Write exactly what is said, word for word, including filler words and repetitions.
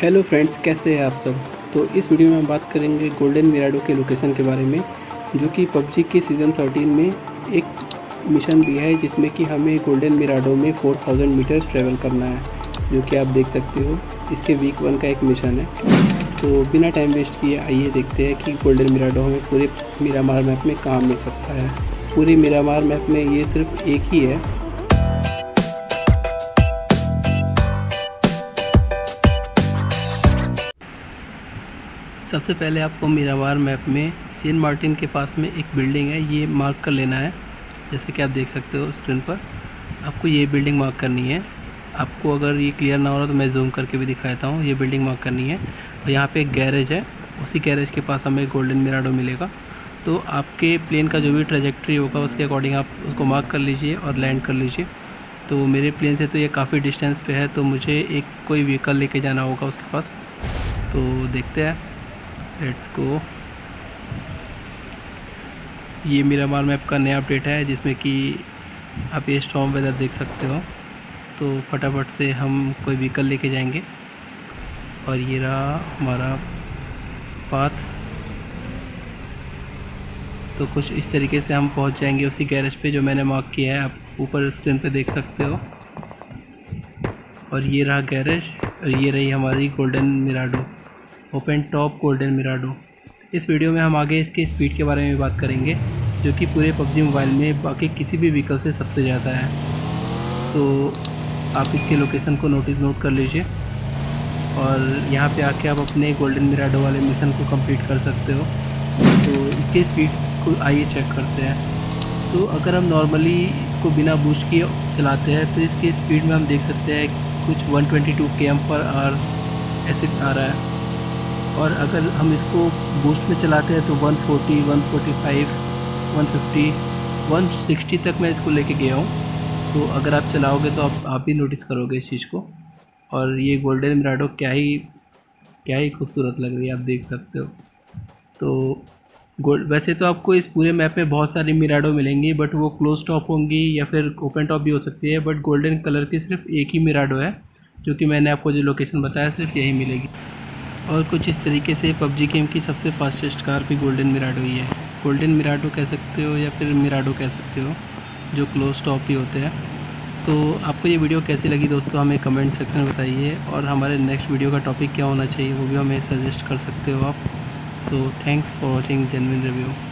Hello friends, कैसे हैं आप सब। तो इस वीडियो में हम बात करेंगे गोल्डन मिराडो के लोकेशन के बारे में, जो कि पबजी के सीज़न थर्टीन में एक मिशन भी है जिसमें कि हमें गोल्डन मिराडो में चार हज़ार मीटर ट्रैवल करना है, जो कि आप देख सकते हो इसके वीक वन का एक मिशन है। तो बिना टाइम वेस्ट किए आइए देखते हैं कि गोल्डन मिराडो हमें पूरे मिरामार मैप में कहाँ मिल सकता है। पूरे मिरामार मैप में ये सिर्फ एक ही है। सबसे पहले आपको मिरामार मैप में सेंट मार्टिन के पास में एक बिल्डिंग है, ये मार्क कर लेना है। जैसे कि आप देख सकते हो स्क्रीन पर, आपको ये बिल्डिंग मार्क करनी है। आपको अगर ये क्लियर ना हो रहा तो मैं जूम करके भी दिखाता हूँ। ये बिल्डिंग मार्क करनी है और यहाँ पे एक गैरेज है, उसी गैरेज के पास हमें गोल्डन मिराडो मिलेगा। तो आपके प्लेन का जो भी ट्रेजेक्ट्री होगा उसके अकॉर्डिंग आप उसको मार्क कर लीजिए और लैंड कर लीजिए। तो मेरे प्लेन से तो ये काफ़ी डिस्टेंस पर है, तो मुझे एक कोई व्हीकल लेके जाना होगा उसके पास। तो देखते हैं, लेट्स गो। ये मिरामार मैप का नया अपडेट है जिसमें कि आप ये स्टॉर्म वेदर देख सकते हो। तो फटाफट से हम कोई व्हीकल लेके जाएंगे और ये रहा हमारा पाथ। तो कुछ इस तरीके से हम पहुंच जाएंगे उसी गैरेज पे जो मैंने मार्क किया है, आप ऊपर स्क्रीन पे देख सकते हो। और ये रहा गैरेज और ये रही हमारी golden Mirado, open top golden Mirado. इस वीडियो में हम आगे इसके स्पीड के बारे में बात करेंगे, जो कि पूरे पबजी मोबाइल में बाकी किसी भी व्हीकल से सबसे ज़्यादा है। तो आप इसके लोकेशन को नोटिस नोट कर लीजिए और यहाँ पे आके आप अपने गोल्डन मिराडो वाले मिशन को कंप्लीट कर सकते हो। तो इसके स्पीड को आइए चेक करते हैं। तो अगर हम नॉर्मली इसको बिना बूस्ट किए चलाते हैं तो इसके स्पीड में हम देख सकते हैं कुछ वन ट्वेंटी टू के एम पर आर ऐसे आ रहा है। और अगर हम इसको बूस्ट में चलाते हैं तो एक सौ चालीस, एक सौ पैंतालीस, एक सौ पचास, एक सौ साठ तक मैं इसको लेके गया हूँ। तो अगर आप चलाओगे तो आप आप ही नोटिस करोगे इस चीज़ को। और ये गोल्डन मिराडो क्या ही क्या ही खूबसूरत लग रही है, आप देख सकते हो। तो गोल्ड वैसे तो आपको इस पूरे मैप में बहुत सारी मिराडो मिलेंगी, बट वो क्लोज टॉप होंगी या फिर ओपन टॉप भी हो सकती है। बट गोल्डन कलर की सिर्फ एक ही मिराडो है, जो कि मैंने आपको जो लोकेशन बताया सिर्फ यही मिलेगी। और कुछ इस तरीके से पबजी गेम की सबसे फास्टेस्ट कार भी गोल्डन मिराडो ही है। गोल्डन मिराडो कह सकते हो या फिर मिराडो कह सकते हो, जो क्लोज टॉप ही होते हैं। तो आपको ये वीडियो कैसी लगी दोस्तों, हमें कमेंट सेक्शन में बताइए। और हमारे नेक्स्ट वीडियो का टॉपिक क्या होना चाहिए वो भी हमें सजेस्ट कर सकते हो आप। So thanks for watching genuine review.